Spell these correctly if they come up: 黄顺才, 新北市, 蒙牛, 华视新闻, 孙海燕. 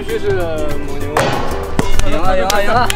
必须是蒙牛！赢了！赢了！赢了！